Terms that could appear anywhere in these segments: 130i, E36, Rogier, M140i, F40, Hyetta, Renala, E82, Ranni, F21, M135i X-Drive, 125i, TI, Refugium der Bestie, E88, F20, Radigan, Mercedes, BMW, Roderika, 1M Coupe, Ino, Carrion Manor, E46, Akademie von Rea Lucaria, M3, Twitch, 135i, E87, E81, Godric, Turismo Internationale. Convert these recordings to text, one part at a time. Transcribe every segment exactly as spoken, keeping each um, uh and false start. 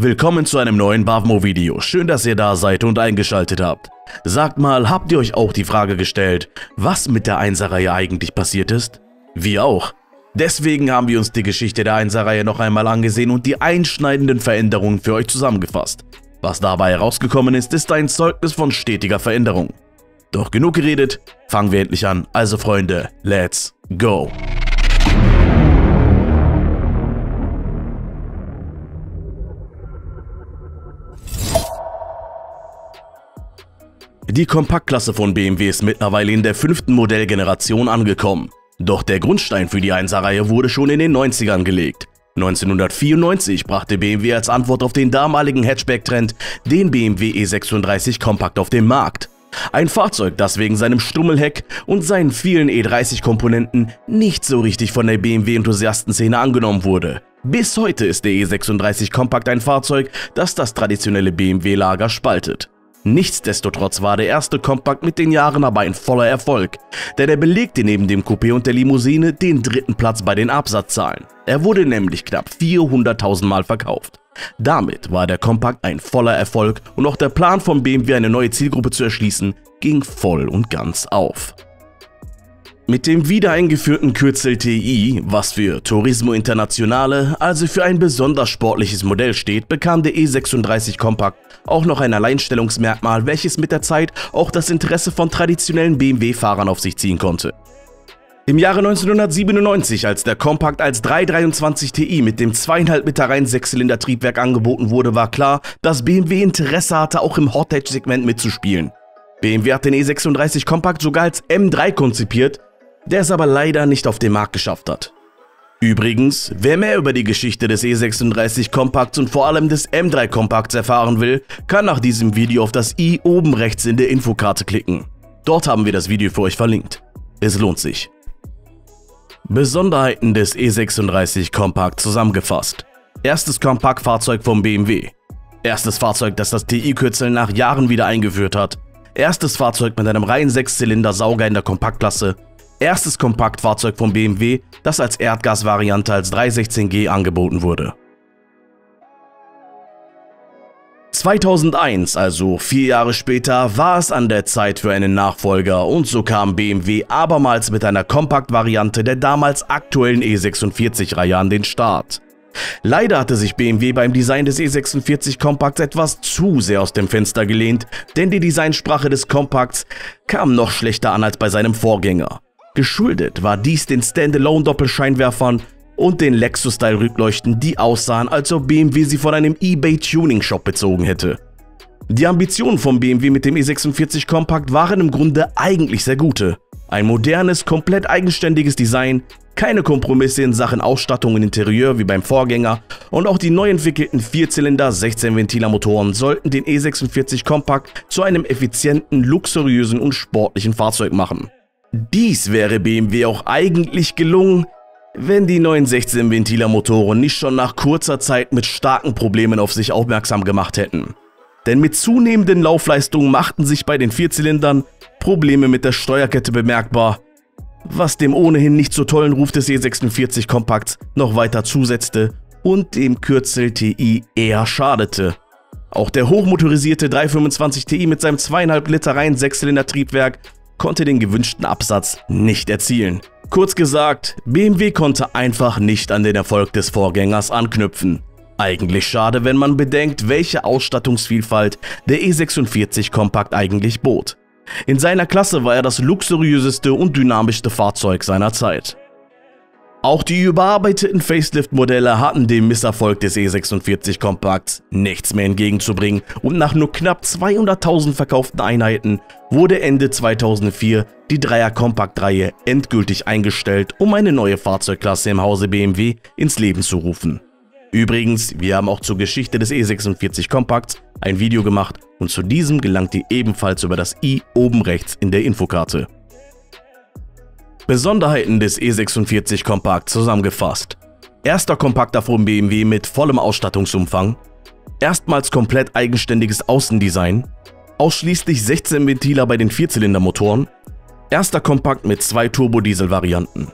Willkommen zu einem neuen BAVMO-Video, schön, dass ihr da seid und eingeschaltet habt. Sagt mal, habt ihr euch auch die Frage gestellt, was mit der Einser-Reihe eigentlich passiert ist? Wir auch. Deswegen haben wir uns die Geschichte der Einser-Reihe noch einmal angesehen und die einschneidenden Veränderungen für euch zusammengefasst. Was dabei herausgekommen ist, ist ein Zeugnis von stetiger Veränderung. Doch genug geredet, fangen wir endlich an. Also Freunde, let's go! Die Kompaktklasse von B M W ist mittlerweile in der fünften Modellgeneration angekommen. Doch der Grundstein für die Einser-Reihe wurde schon in den neunzigern gelegt. neunzehnhundertvierundneunzig brachte B M W als Antwort auf den damaligen Hatchback-Trend den B M W E sechsunddreißig Compact auf den Markt. Ein Fahrzeug, das wegen seinem Stummelheck und seinen vielen E dreißig-Komponenten nicht so richtig von der B M W-Enthusiastenszene angenommen wurde. Bis heute ist der E sechsunddreißig Compact ein Fahrzeug, das das traditionelle B M W-Lager spaltet. Nichtsdestotrotz war der erste Compact mit den Jahren aber ein voller Erfolg, denn er belegte neben dem Coupé und der Limousine den dritten Platz bei den Absatzzahlen. Er wurde nämlich knapp vierhunderttausend Mal verkauft. Damit war der Compact ein voller Erfolg und auch der Plan von B M W, eine neue Zielgruppe zu erschließen, ging voll und ganz auf. Mit dem wieder eingeführten Kürzel T I, was für Turismo Internationale, also für ein besonders sportliches Modell steht, bekam der E sechsunddreißig Compact auch noch ein Alleinstellungsmerkmal, welches mit der Zeit auch das Interesse von traditionellen B M W-Fahrern auf sich ziehen konnte. Im Jahre neunzehnhundertsiebenundneunzig, als der Compact als drei zwei drei T i mit dem zwei Komma fünf Meter reinen Sechszylinder-Triebwerk angeboten wurde, war klar, dass B M W Interesse hatte, auch im Hot-Hatch-Segment mitzuspielen. B M W hat den E sechsunddreißig Compact sogar als M drei konzipiert, der es aber leider nicht auf den Markt geschafft hat. Übrigens, wer mehr über die Geschichte des E sechsunddreißig Compacts und vor allem des M drei Compacts erfahren will, kann nach diesem Video auf das i oben rechts in der Infokarte klicken. Dort haben wir das Video für euch verlinkt. Es lohnt sich. Besonderheiten des E sechsunddreißig Compact zusammengefasst. Erstes Kompaktfahrzeug vom B M W. Erstes Fahrzeug, das das T I-Kürzel nach Jahren wieder eingeführt hat. Erstes Fahrzeug mit einem reinen Sechszylinder-Sauger in der Kompaktklasse. Erstes Kompaktfahrzeug von B M W, das als Erdgasvariante als drei sechzehn G angeboten wurde. zweitausendeins, also vier Jahre später, war es an der Zeit für einen Nachfolger und so kam B M W abermals mit einer Kompaktvariante der damals aktuellen E sechsundvierzig-Reihe an den Start. Leider hatte sich B M W beim Design des E sechsundvierzig Compacts etwas zu sehr aus dem Fenster gelehnt, denn die Designsprache des Compacts kam noch schlechter an als bei seinem Vorgänger. Geschuldet war dies den Standalone-Doppelscheinwerfern und den Lexus-Style-Rückleuchten, die aussahen, als ob B M W sie von einem eBay-Tuning-Shop bezogen hätte. Die Ambitionen von B M W mit dem E sechsundvierzig Compact waren im Grunde eigentlich sehr gute. Ein modernes, komplett eigenständiges Design, keine Kompromisse in Sachen Ausstattung und Interieur wie beim Vorgänger und auch die neu entwickelten Vierzylinder-sechzehn-Ventiler-Motoren sollten den E sechsundvierzig Compact zu einem effizienten, luxuriösen und sportlichen Fahrzeug machen. Dies wäre B M W auch eigentlich gelungen, wenn die neuen sechzehn-Ventiler-Motoren nicht schon nach kurzer Zeit mit starken Problemen auf sich aufmerksam gemacht hätten. Denn mit zunehmenden Laufleistungen machten sich bei den Vierzylindern Probleme mit der Steuerkette bemerkbar, was dem ohnehin nicht so tollen Ruf des E sechsundvierzig Compacts noch weiter zusetzte und dem Kürzel T I eher schadete. Auch der hochmotorisierte drei zwei fünf T i mit seinem zwei Komma fünf Liter reinen Sechszylinder-Triebwerk konnte den gewünschten Absatz nicht erzielen. Kurz gesagt, B M W konnte einfach nicht an den Erfolg des Vorgängers anknüpfen. Eigentlich schade, wenn man bedenkt, welche Ausstattungsvielfalt der E sechsundvierzig Compact eigentlich bot. In seiner Klasse war er das luxuriöseste und dynamischste Fahrzeug seiner Zeit. Auch die überarbeiteten Facelift-Modelle hatten dem Misserfolg des E sechsundvierzig Compacts nichts mehr entgegenzubringen und nach nur knapp zweihunderttausend verkauften Einheiten wurde Ende zweitausendvier die Dreier-Compact-Reihe endgültig eingestellt, um eine neue Fahrzeugklasse im Hause B M W ins Leben zu rufen. Übrigens, wir haben auch zur Geschichte des E sechsundvierzig Compacts ein Video gemacht und zu diesem gelangt ihr ebenfalls über das i oben rechts in der Infokarte. Besonderheiten des E sechsundvierzig Compact zusammengefasst. Erster Kompakter von B M W mit vollem Ausstattungsumfang. Erstmals komplett eigenständiges Außendesign. Ausschließlich sechzehn Ventiler bei den Vierzylindermotoren. Erster Kompakt mit zwei Turbodiesel-Varianten.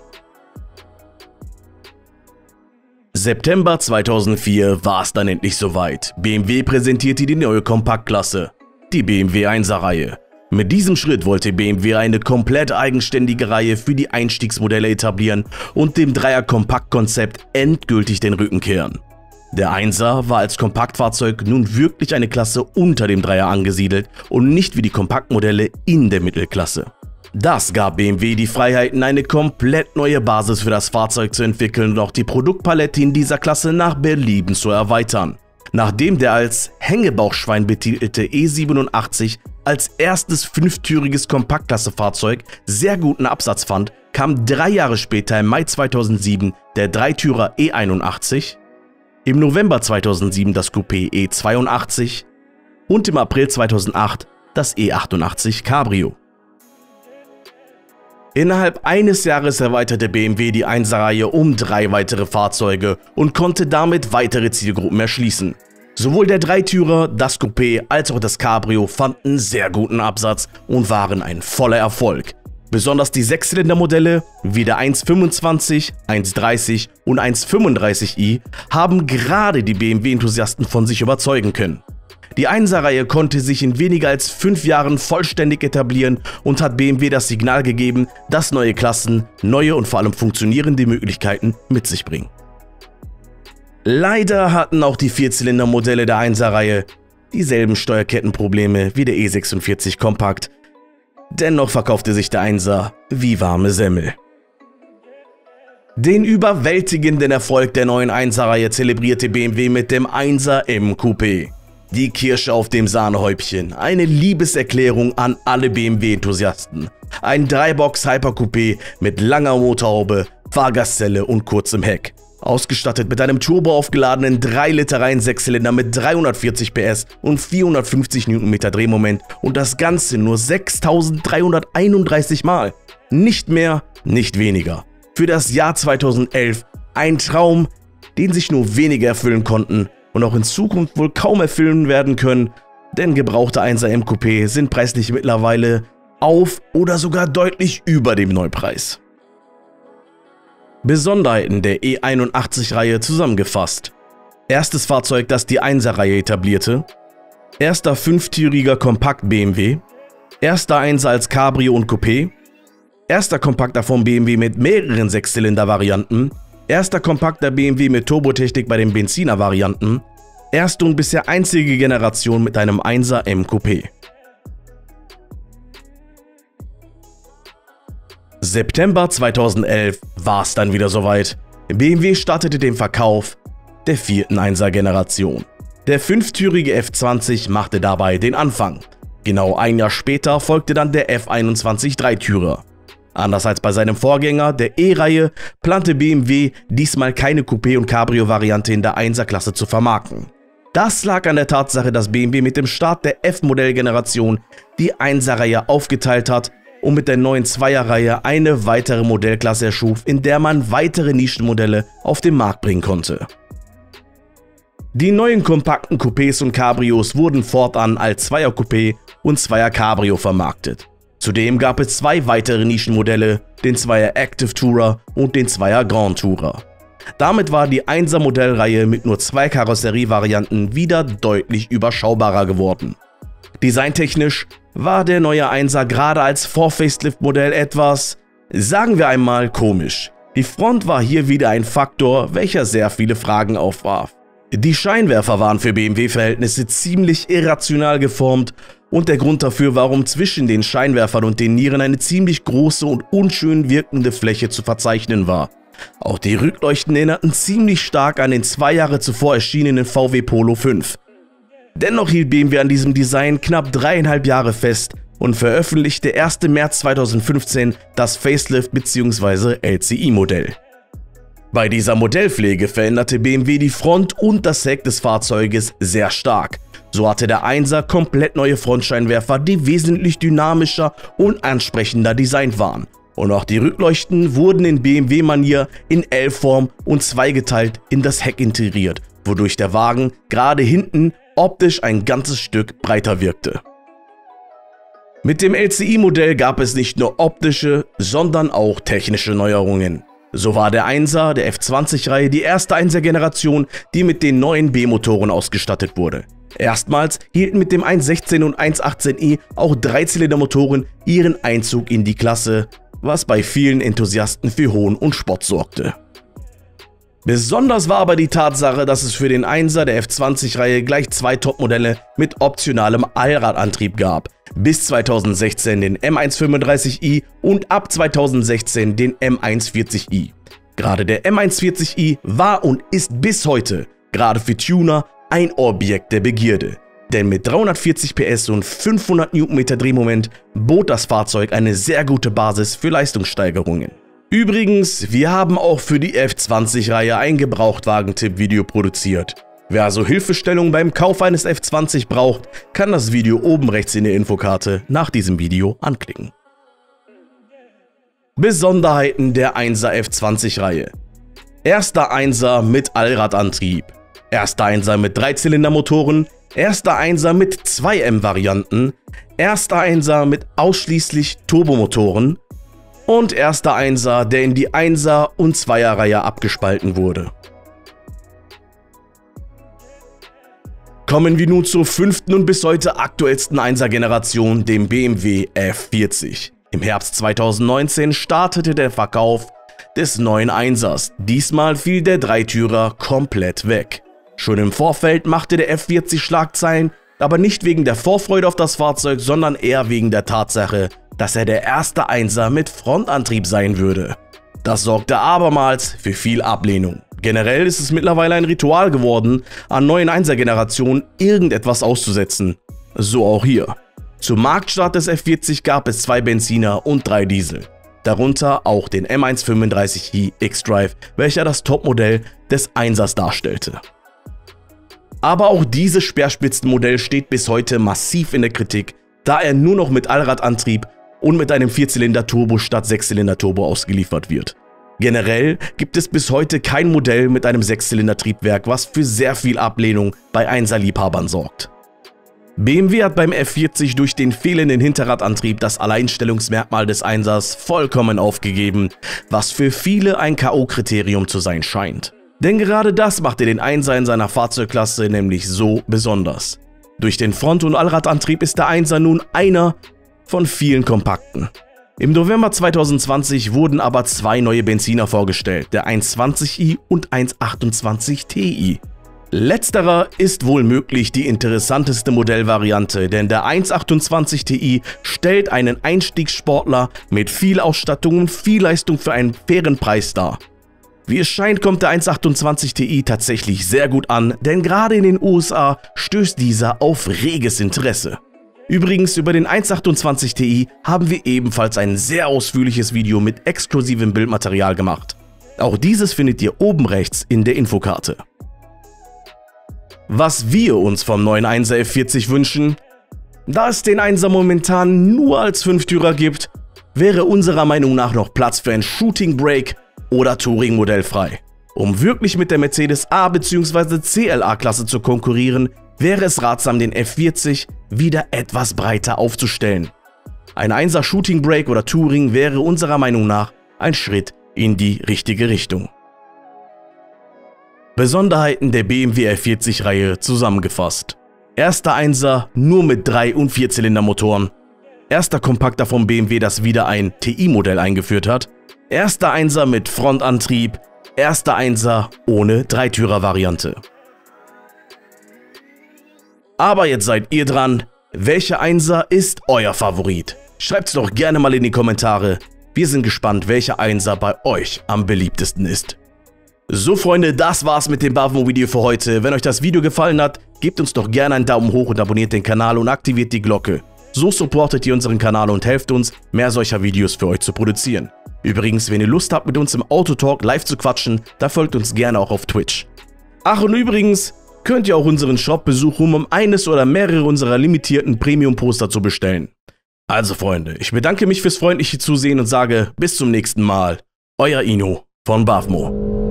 September zweitausendvier war es dann endlich soweit. B M W präsentierte die neue Kompaktklasse, die B M W Einser-Reihe. Mit diesem Schritt wollte B M W eine komplett eigenständige Reihe für die Einstiegsmodelle etablieren und dem Dreier-Kompaktkonzept endgültig den Rücken kehren. Der Einser war als Kompaktfahrzeug nun wirklich eine Klasse unter dem Dreier angesiedelt und nicht wie die Kompaktmodelle in der Mittelklasse. Das gab B M W die Freiheiten, eine komplett neue Basis für das Fahrzeug zu entwickeln und auch die Produktpalette in dieser Klasse nach Belieben zu erweitern. Nachdem der als Hängebauchschwein betitelte E siebenundachtzig als erstes fünftüriges Kompaktklassefahrzeug sehr guten Absatz fand, kam drei Jahre später im Mai zweitausendsieben der Dreitürer E einundachtzig, im November zweitausendsieben das Coupé E zweiundachtzig und im April zweitausendacht das E achtundachtzig Cabrio. Innerhalb eines Jahres erweiterte B M W die Einser-Reihe um drei weitere Fahrzeuge und konnte damit weitere Zielgruppen erschließen. Sowohl der Dreitürer, das Coupé als auch das Cabrio fanden sehr guten Absatz und waren ein voller Erfolg. Besonders die Sechszylindermodelle wie der eins fünfundzwanzig, eins dreißig und eins fünfunddreißig i haben gerade die B M W-Enthusiasten von sich überzeugen können. Die Einser-Reihe konnte sich in weniger als fünf Jahren vollständig etablieren und hat B M W das Signal gegeben, dass neue Klassen neue und vor allem funktionierende Möglichkeiten mit sich bringen. Leider hatten auch die Vierzylinder-Modelle der Einser-Reihe dieselben Steuerkettenprobleme wie der E sechsundvierzig Compact. Dennoch verkaufte sich der Einser wie warme Semmel. Den überwältigenden Erfolg der neuen Einser-Reihe zelebrierte B M W mit dem eins M Coupe. Die Kirsche auf dem Sahnehäubchen, eine Liebeserklärung an alle B M W-Enthusiasten. Ein drei Box Hypercoupé mit langer Motorhaube, Fahrgastzelle und kurzem Heck. Ausgestattet mit einem turboaufgeladenen drei Liter Reihen Sechszylinder mit dreihundertvierzig P S und vierhundertfünfzig Newtonmeter Drehmoment und das Ganze nur sechstausenddreihunderteinunddreißig Mal. Nicht mehr, nicht weniger. Für das Jahr zweitausendelf ein Traum, den sich nur wenige erfüllen konnten und auch in Zukunft wohl kaum erfüllen werden können, denn gebrauchte eins M Coupé sind preislich mittlerweile auf oder sogar deutlich über dem Neupreis. Besonderheiten der E einundachtzig-Reihe zusammengefasst. Erstes Fahrzeug, das die Einser-Reihe etablierte. Erster fünftüriger Kompakt B M W. Erster Einser als Cabrio und Coupé. Erster kompakter von B M W mit mehreren Sechszylinder-Varianten. Erster kompakter B M W mit Turbotechnik bei den Benziner-Varianten. Erste und bisher einzige Generation mit einem eins M Coupé. September zweitausendelf war es dann wieder soweit. B M W startete den Verkauf der vierten Einser-Generation. Der fünftürige F zwanzig machte dabei den Anfang. Genau ein Jahr später folgte dann der F einundzwanzig Dreitürer. Anders als bei seinem Vorgänger, der E-Reihe, plante B M W diesmal keine Coupé- und Cabrio-Variante in der Einser-Klasse zu vermarkten. Das lag an der Tatsache, dass B M W mit dem Start der F-Modellgeneration die Einser-Reihe aufgeteilt hat und mit der neuen Zweier-Reihe eine weitere Modellklasse erschuf, in der man weitere Nischenmodelle auf den Markt bringen konnte. Die neuen kompakten Coupés und Cabrios wurden fortan als Zweier-Coupé und Zweier-Cabrio vermarktet. Zudem gab es zwei weitere Nischenmodelle, den Zweier Active Tourer und den Zweier Grand Tourer. Damit war die Einser Modellreihe mit nur zwei Karosserievarianten wieder deutlich überschaubarer geworden. Designtechnisch war der neue Einser gerade als Vor-Facelift-Modell etwas, sagen wir einmal, komisch. Die Front war hier wieder ein Faktor, welcher sehr viele Fragen aufwarf. Die Scheinwerfer waren für B M W-Verhältnisse ziemlich irrational geformt und der Grund dafür, warum zwischen den Scheinwerfern und den Nieren eine ziemlich große und unschön wirkende Fläche zu verzeichnen war. Auch die Rückleuchten erinnerten ziemlich stark an den zwei Jahre zuvor erschienenen V W Polo fünf. Dennoch hielt B M W an diesem Design knapp dreieinhalb Jahre fest und veröffentlichte ersten März zweitausendfünfzehn das Facelift bzw. L C I-Modell. Bei dieser Modellpflege veränderte B M W die Front und das Heck des Fahrzeuges sehr stark. So hatte der Einser komplett neue Frontscheinwerfer, die wesentlich dynamischer und ansprechender designt waren. Und auch die Rückleuchten wurden in B M W-Manier in L-Form und zweigeteilt in das Heck integriert, wodurch der Wagen gerade hinten optisch ein ganzes Stück breiter wirkte. Mit dem L C I-Modell gab es nicht nur optische, sondern auch technische Neuerungen. So war der Einser der F zwanzig-Reihe die erste Einser-Generation, die mit den neuen B-Motoren ausgestattet wurde. Erstmals hielten mit dem eins sechzehn und eins achtzehn i auch Dreizylindermotoren ihren Einzug in die Klasse, was bei vielen Enthusiasten für Hohn und Spott sorgte. Besonders war aber die Tatsache, dass es für den Einser der F zwanzig-Reihe gleich zwei Topmodelle mit optionalem Allradantrieb gab. Bis zweitausendsechzehn den M hundertfünfunddreißig i und ab zweitausendsechzehn den M hundertvierzig i. Gerade der M hundertvierzig i war und ist bis heute, gerade für Tuner, ein Objekt der Begierde. Denn mit dreihundertvierzig P S und fünfhundert Newtonmeter Drehmoment bot das Fahrzeug eine sehr gute Basis für Leistungssteigerungen. Übrigens, wir haben auch für die F zwanzig-Reihe ein Gebrauchtwagen-Tipp-Video produziert. Wer also Hilfestellung beim Kauf eines F zwanzig braucht, kann das Video oben rechts in der Infokarte nach diesem Video anklicken. Besonderheiten der Einser F zwanzig-Reihe: Erster Einser mit Allradantrieb, Erster Einser mit Dreizylindermotoren, Erster Einser mit zwei M-Varianten, Erster Einser mit ausschließlich Turbomotoren und erster Einser, der in die Einser- und Zweier-Reihe abgespalten wurde. Kommen wir nun zur fünften und bis heute aktuellsten Einser-Generation, dem B M W F vierzig. Im Herbst zweitausendneunzehn startete der Verkauf des neuen Einsers. Diesmal fiel der Dreitürer komplett weg. Schon im Vorfeld machte der F vierzig Schlagzeilen, aber nicht wegen der Vorfreude auf das Fahrzeug, sondern eher wegen der Tatsache, dass er der erste Einser mit Frontantrieb sein würde. Das sorgte abermals für viel Ablehnung. Generell ist es mittlerweile ein Ritual geworden, an neuen Einser-Generationen irgendetwas auszusetzen. So auch hier. Zum Marktstart des F vierzig gab es zwei Benziner und drei Diesel. Darunter auch den M hundertfünfunddreißig i X-Drive, welcher das Topmodell des Einsers darstellte. Aber auch dieses Speerspitzenmodell steht bis heute massiv in der Kritik, da er nur noch mit Allradantrieb und mit einem Vierzylinder-Turbo statt Sechszylinder-Turbo ausgeliefert wird. Generell gibt es bis heute kein Modell mit einem Sechszylinder-Triebwerk, was für sehr viel Ablehnung bei Einser-Liebhabern sorgt. B M W hat beim F vierzig durch den fehlenden Hinterradantrieb das Alleinstellungsmerkmal des Einsers vollkommen aufgegeben, was für viele ein K O-Kriterium zu sein scheint. Denn gerade das machte den Einser in seiner Fahrzeugklasse nämlich so besonders. Durch den Front- und Allradantrieb ist der Einser nun einer von vielen Kompakten. Im November zweitausendzwanzig wurden aber zwei neue Benziner vorgestellt, der hundertzwanzig i und hundertachtundzwanzig T i. Letzterer ist wohl möglich die interessanteste Modellvariante, denn der hundertachtundzwanzig T i stellt einen Einstiegssportler mit viel Ausstattung und viel Leistung für einen fairen Preis dar. Wie es scheint, kommt der hundertachtundzwanzig T i tatsächlich sehr gut an, denn gerade in den U S A stößt dieser auf reges Interesse. Übrigens, über den hundertachtundzwanzig T i haben wir ebenfalls ein sehr ausführliches Video mit exklusivem Bildmaterial gemacht. Auch dieses findet ihr oben rechts in der Infokarte. Was wir uns vom neuen Einser F vierzig wünschen: Da es den Einser momentan nur als Fünftürer gibt, wäre unserer Meinung nach noch Platz für ein Shooting Break oder Touring-Modell frei. Um wirklich mit der Mercedes A- bzw. C L A-Klasse zu konkurrieren, wäre es ratsam, den F vierzig wieder etwas breiter aufzustellen. Ein Einser Shooting Break oder Touring wäre unserer Meinung nach ein Schritt in die richtige Richtung. Besonderheiten der B M W F vierzig-Reihe zusammengefasst: Erster Einser nur mit drei- und Vierzylindermotoren. Erster Kompakter von B M W, das wieder ein T i-Modell eingeführt hat. Erster Einser mit Frontantrieb, erster Einser ohne Dreitürer-Variante. Aber jetzt seid ihr dran. Welcher Einser ist euer Favorit? Schreibt's doch gerne mal in die Kommentare. Wir sind gespannt, welcher Einser bei euch am beliebtesten ist. So Freunde, das war's mit dem B M W-Video für heute. Wenn euch das Video gefallen hat, gebt uns doch gerne einen Daumen hoch und abonniert den Kanal und aktiviert die Glocke. So supportet ihr unseren Kanal und helft uns, mehr solcher Videos für euch zu produzieren. Übrigens, wenn ihr Lust habt, mit uns im Autotalk live zu quatschen, da folgt uns gerne auch auf Twitch. Ach, und übrigens könnt ihr auch unseren Shop besuchen, um eines oder mehrere unserer limitierten Premium-Poster zu bestellen. Also Freunde, ich bedanke mich fürs freundliche Zusehen und sage bis zum nächsten Mal. Euer Ino von B M W.